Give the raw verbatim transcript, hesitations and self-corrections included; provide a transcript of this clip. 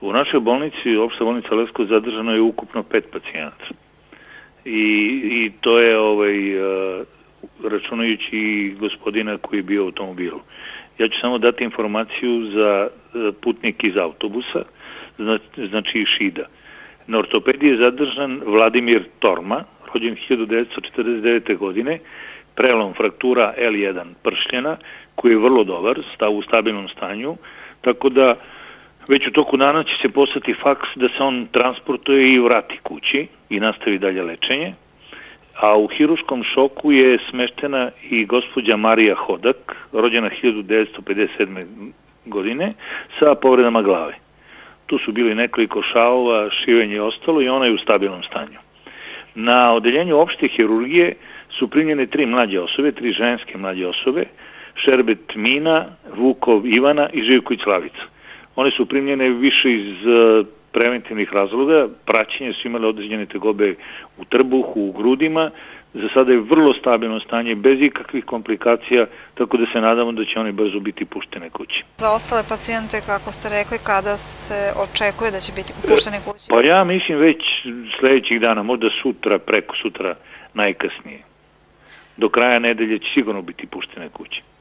U našoj bolnici, opšta bolnica Leskovac, zadržano je ukupno pet pacijenata. I to je računajući gospodina koji je bio u automobilu. Ja ću samo dati informaciju za putnike iz autobusa, znači Šida. Na ortopediji je zadržan Vladimir Torma, rođen hiljadu devetsto četrdeset devete. godine, prelom fraktura L jedan pršljena, koji je vrlo dobar, stav u stabilnom stanju, tako da već u toku dana će se poslati faks da se on transportuje i vrati kući i nastavi dalje lečenje. A u hiruškom šoku je smeštena i gospođa Marija Hodak, rođena hiljadu devetsto pedeset sedme. godine, sa povredama glave. Tu su bili nekoliko šavova, šivenje i ostalo, i ona je u stabilnom stanju. Na odeljenju opšte hirurgije su primljene tri mlađe osobe, tri ženske mlađe osobe, Šerbet Mina, Vukov Ivana i Živković Lavicak. One su primljene više iz preventivnih razloga, praćenje su imale određene tegobe u trbuhu, u grudima, za sada je vrlo stabilno stanje, bez ikakvih komplikacija, tako da se nadamo da će oni brzo biti puštene kući. Za ostale pacijente, kako ste rekli, kada se očekuje da će biti puštene kući? Pa ja mislim već sledećih dana, možda sutra, preko sutra najkasnije. Do kraja nedelje će sigurno biti puštene kući.